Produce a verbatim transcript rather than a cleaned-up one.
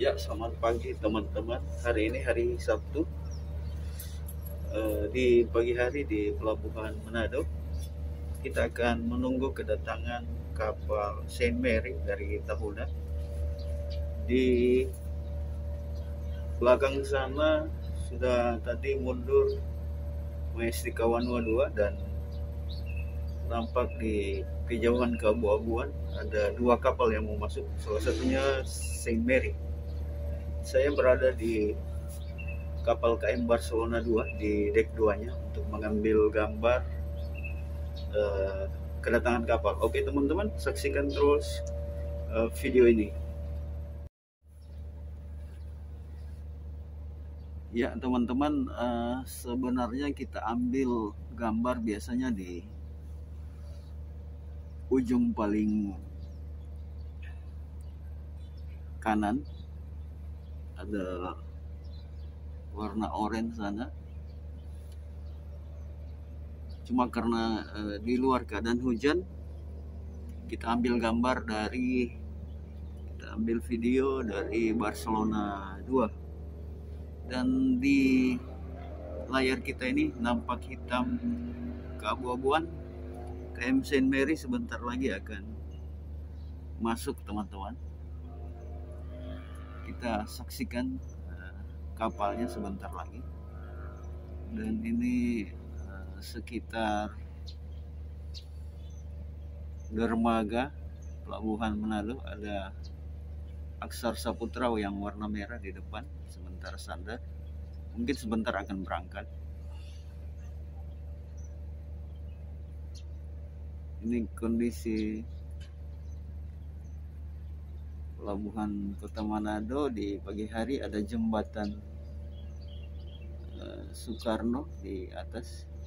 Ya, selamat pagi teman-teman. Hari ini hari Sabtu, e, di pagi hari di Pelabuhan Manado kita akan menunggu kedatangan kapal Saint Mary dari Tahuna. Di belakang sana sudah tadi mundur Majesty Kawanua dua dan nampak di kejauhan keabu-abuan ada dua kapal yang mau masuk, salah satunya Saint Mary. Saya berada di kapal K M Barcelona dua di dek duanya untuk mengambil gambar uh, kedatangan kapal. Oke teman-teman, saksikan terus uh, video ini. Ya teman-teman, uh, sebenarnya kita ambil gambar biasanya di ujung paling kanan, ada warna oranye sana. Cuma karena e, di luar keadaan hujan, kita ambil gambar dari kita ambil video dari Barcelona dua. Dan di layar kita ini nampak hitam keabu-abuan. K M Saint Mary sebentar lagi akan masuk teman-teman. Kita saksikan uh, kapalnya sebentar lagi. Dan ini uh, sekitar dermaga Pelabuhan Manado, ada Aksar Saputra yang warna merah di depan sebentar sandar. Mungkin sebentar akan berangkat. Ini kondisi pelabuhan Kota Manado di pagi hari. Ada jembatan uh, Soekarno di atas.